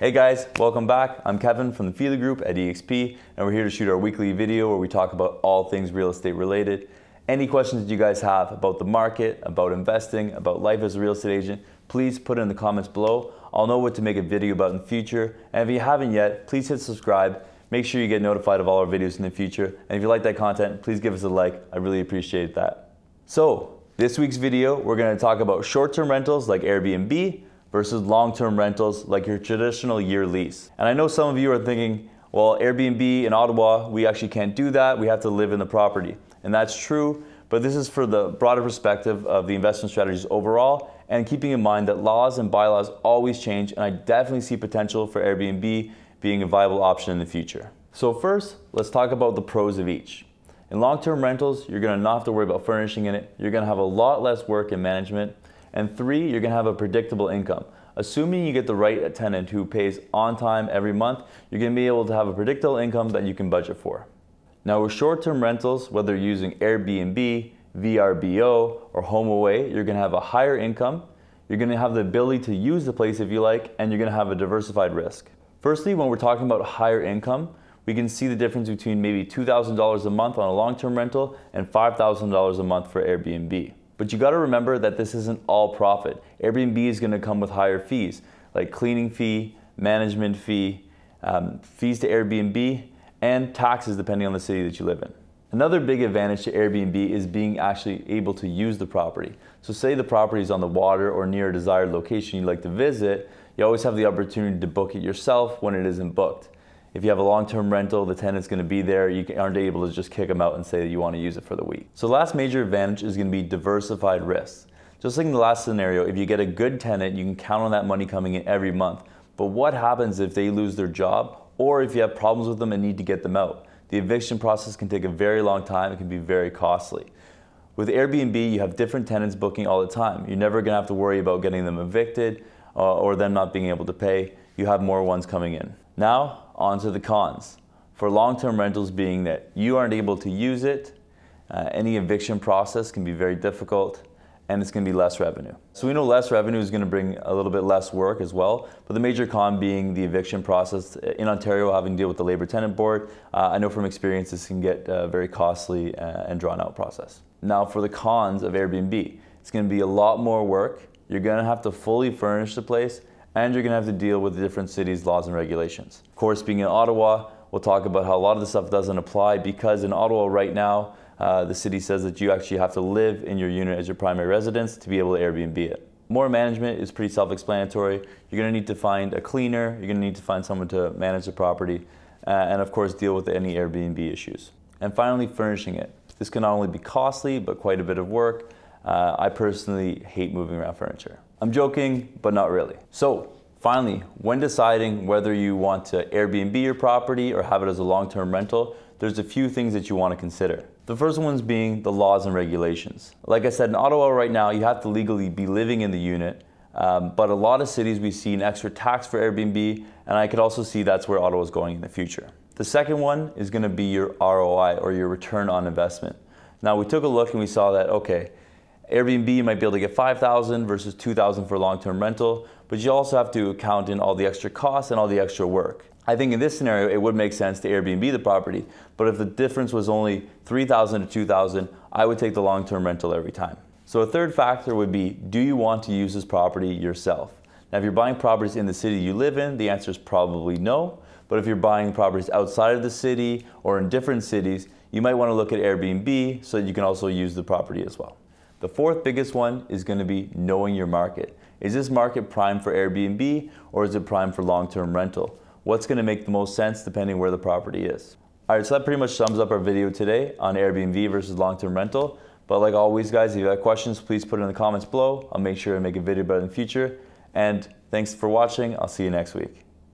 Hey guys, welcome back. I'm Kevin from the Feely Group at eXp, and we're here to shoot our weekly video where we talk about all things real estate related. Any questions that you guys have about the market, about investing, about life as a real estate agent, please put it in the comments below. I'll know what to make a video about in the future. And if you haven't yet, please hit subscribe. Make sure you get notified of all our videos in the future. And if you like that content, please give us a like. I really appreciate that. So this week's video, we're going to talk about short-term rentals like Airbnb versus long-term rentals like your traditional year lease. And I know some of you are thinking, well, Airbnb in Ottawa, we actually can't do that. We have to live in the property. And that's true, but this is for the broader perspective of the investment strategies overall, and keeping in mind that laws and bylaws always change, and I definitely see potential for Airbnb being a viable option in the future. So first, let's talk about the pros of each. In long-term rentals, you're gonna not have to worry about furnishing in it, you're gonna have a lot less work and management, and three, you're gonna have a predictable income. Assuming you get the right tenant who pays on time every month, you're gonna be able to have a predictable income that you can budget for. Now with short-term rentals, whether you're using Airbnb, VRBO, or HomeAway, you're going to have a higher income, you're going to have the ability to use the place if you like, and you're going to have a diversified risk. Firstly, when we're talking about higher income, we can see the difference between maybe $2,000 a month on a long-term rental and $5,000 a month for Airbnb. But you got to remember that this isn't all profit. Airbnb is going to come with higher fees, like cleaning fee, management fee, fees to Airbnb, and taxes depending on the city that you live in. Another big advantage to Airbnb is being actually able to use the property. So say the property is on the water or near a desired location you'd like to visit, you always have the opportunity to book it yourself when it isn't booked. If you have a long-term rental, the tenant's gonna be there, you aren't able to just kick them out and say that you wanna use it for the week. So last major advantage is gonna be diversified risks. Just like in the last scenario, if you get a good tenant, you can count on that money coming in every month. But what happens if they lose their job, or if you have problems with them and need to get them out? The eviction process can take a very long time. It can be very costly. With Airbnb, you have different tenants booking all the time. You're never gonna have to worry about getting them evicted or them not being able to pay. You have more ones coming in. Now, on to the cons. For long-term rentals being that you aren't able to use it, any eviction process can be very difficult, and it's gonna be less revenue. So we know less revenue is gonna bring a little bit less work as well, but the major con being the eviction process. In Ontario, having to deal with the Labor Tenant Board, I know from experience this can get very costly and drawn out process. Now for the cons of Airbnb, it's gonna be a lot more work, you're gonna have to fully furnish the place, and you're gonna have to deal with the different cities' laws and regulations. Of course, being in Ottawa, we'll talk about how a lot of the stuff doesn't apply, because in Ottawa right now, the city says that you actually have to live in your unit as your primary residence to be able to Airbnb it. More management is pretty self-explanatory. You're going to need to find a cleaner, you're going to need to find someone to manage the property, and of course deal with any Airbnb issues. And finally, furnishing it. This can not only be costly, but quite a bit of work. I personally hate moving around furniture. I'm joking, but not really. So finally, when deciding whether you want to Airbnb your property or have it as a long-term rental, there's a few things that you want to consider. The first one's being the laws and regulations. Like I said, in Ottawa right now, you have to legally be living in the unit, but a lot of cities we see an extra tax for Airbnb, and I could also see that's where Ottawa's going in the future. The second one is gonna be your ROI, or your return on investment. Now we took a look and we saw that, okay, Airbnb might be able to get $5,000 versus $2,000 for long-term rental, but you also have to account in all the extra costs and all the extra work. I think in this scenario, it would make sense to Airbnb the property, but if the difference was only $3,000 to $2,000, I would take the long-term rental every time. So a third factor would be, do you want to use this property yourself? Now, if you're buying properties in the city you live in, the answer is probably no, but if you're buying properties outside of the city or in different cities, you might want to look at Airbnb so that you can also use the property as well. The fourth biggest one is going to be knowing your market. Is this market prime for Airbnb, or is it prime for long-term rental? What's going to make the most sense depending where the property is. All right, so that pretty much sums up our video today on Airbnb versus long-term rental. But like always, guys, if you have questions, please put it in the comments below. I'll make sure to make a video about it in the future. And thanks for watching. I'll see you next week.